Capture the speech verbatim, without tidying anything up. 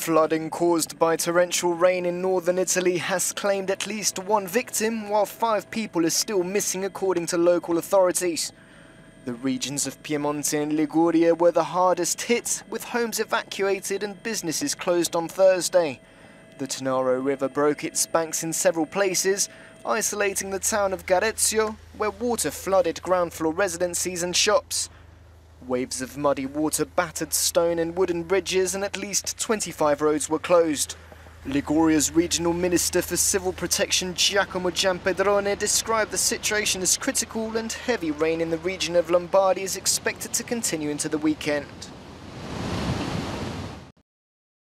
Flooding caused by torrential rain in northern Italy has claimed at least one victim, while five people are still missing according to local authorities. The regions of Piemonte and Liguria were the hardest hit, with homes evacuated and businesses closed on Thursday. The Tanaro River broke its banks in several places, isolating the town of Garezzo, where water flooded ground floor residencies and shops. Waves of muddy water battered stone and wooden bridges, and at least twenty-five roads were closed. Liguria's regional minister for civil protection, Giacomo Giampedrone, described the situation as critical, and heavy rain in the region of Lombardy is expected to continue into the weekend.